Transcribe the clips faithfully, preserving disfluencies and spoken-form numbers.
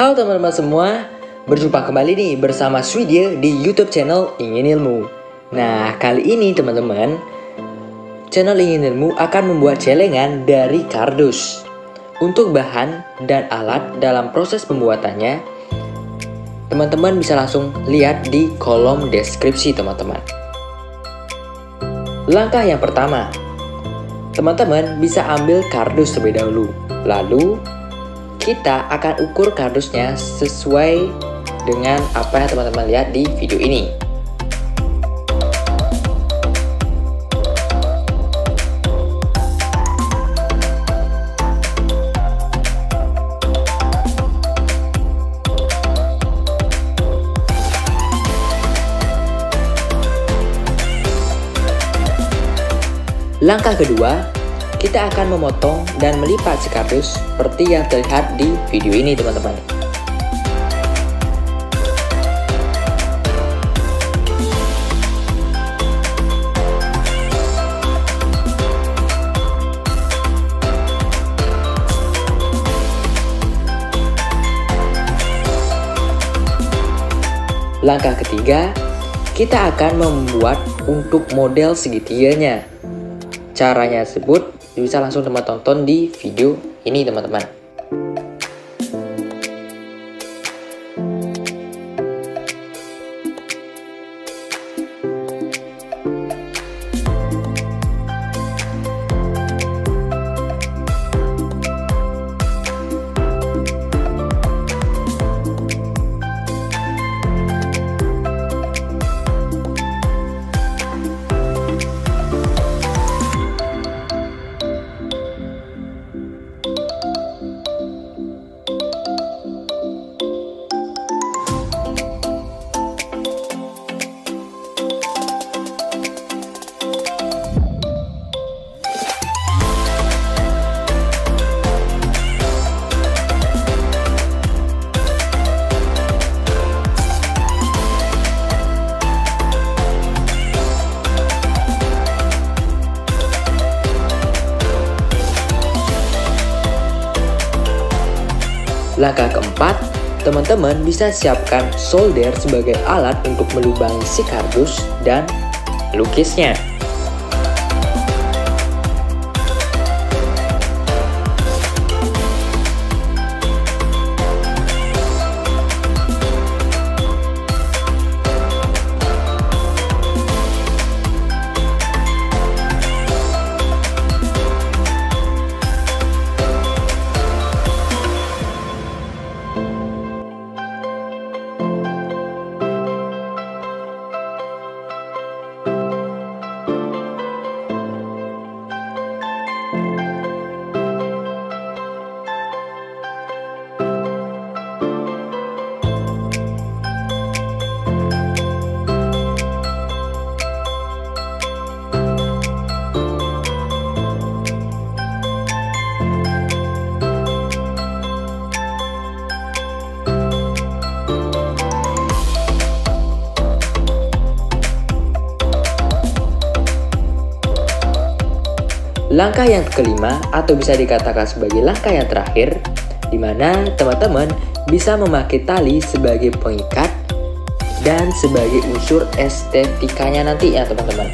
Halo teman-teman semua, berjumpa kembali nih bersama Swidya di YouTube channel Ingin Ilmu. Nah, kali ini teman-teman, channel Ingin Ilmu akan membuat celengan dari kardus. Untuk bahan dan alat dalam proses pembuatannya, teman-teman bisa langsung lihat di kolom deskripsi teman-teman. Langkah yang pertama, teman-teman bisa ambil kardus terlebih dahulu, lalu kita akan ukur kardusnya sesuai dengan apa yang teman-teman lihat di video ini. Langkah kedua, kita akan memotong dan melipat si kardus seperti yang terlihat di video ini teman-teman. Langkah ketiga, kita akan membuat untuk model segitiganya. Caranya tersebut bisa langsung teman tonton di video ini teman-teman. Langkah keempat, teman-teman bisa siapkan solder sebagai alat untuk melubangi si kardus dan lukisnya. Langkah yang kelima atau bisa dikatakan sebagai langkah yang terakhir, di mana teman-teman bisa memakai tali sebagai pengikat dan sebagai unsur estetikanya nanti ya teman-teman.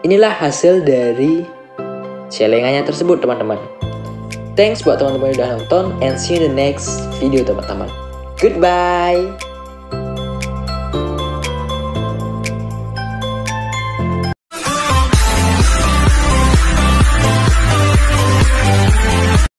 Inilah hasil dari celengannya tersebut, teman-teman. Thanks buat teman-teman yang udah nonton, and see you in the next video, teman-teman. Goodbye.